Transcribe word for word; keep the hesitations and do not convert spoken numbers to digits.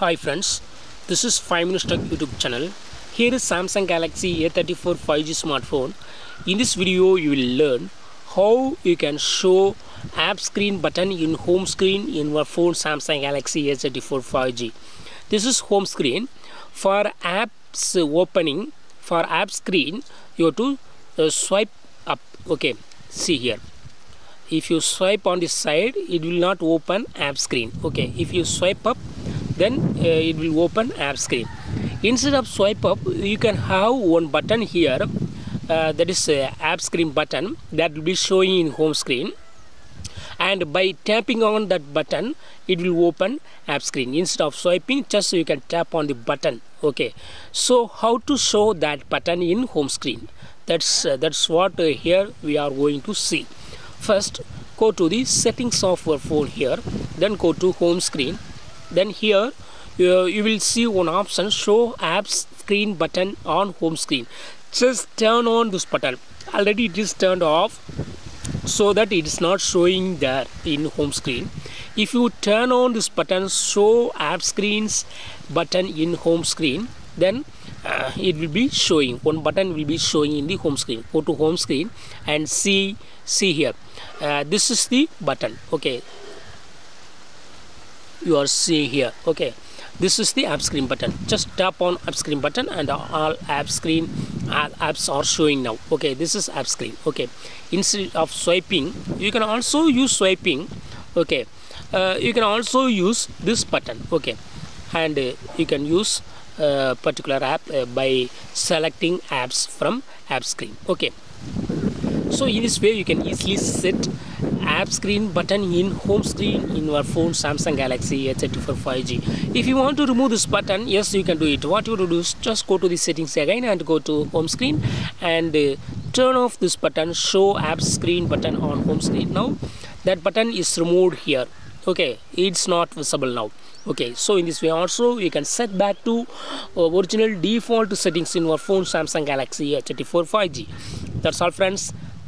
Hi friends, this is five minutes Tech YouTube channel. Here is Samsung Galaxy A thirty-four five G smartphone. In this video you will learn how you can show app screen button in home screen in your phone Samsung Galaxy A thirty-four five G. This is home screen. For apps opening, for app screen you have to uh, swipe up. Okay, see here. If you swipe on this side, it will not open app screen. Okay, if you swipe up, then uh, it will open app screen. Instead of swipe up, you can have one button here, uh, that is uh, app screen button, that will be showing in home screen, and by tapping on that button it will open app screen. Instead of swiping, just you can tap on the button. Okay, so how to show that button in home screen, that's uh, that's what uh, here we are going to see. First, go to the settings of your phone here, then go to home screen. Then here uh, you will see one option, show app screen button on home screen. Just turn on this button. Already it is turned off, so that it is not showing there in home screen. If you turn on this button, show app screens button in home screen, then uh, it will be showing. One button will be showing in the home screen. Go to home screen and see see here. Uh, this is the button. Okay, you are seeing here. Okay, this is the app screen button. Just tap on app screen button and all app screen all apps are showing now. Okay, this is app screen. Okay, instead of swiping, you can also use swiping. Okay, uh, you can also use this button. Okay, and uh, you can use uh, particular app uh, by selecting apps from app screen. Okay, so in this way you can easily set app screen button in home screen in your phone Samsung Galaxy A thirty-four five G. If you want to remove this button, yes, you can do it. What you have to do is just go to the settings again and go to home screen and uh, turn off this button, show app screen button on home screen. Now that button is removed here. Okay, it's not visible now. Okay, so in this way also you can set back to uh, original default settings in your phone Samsung Galaxy A thirty-four five G. That's all friends.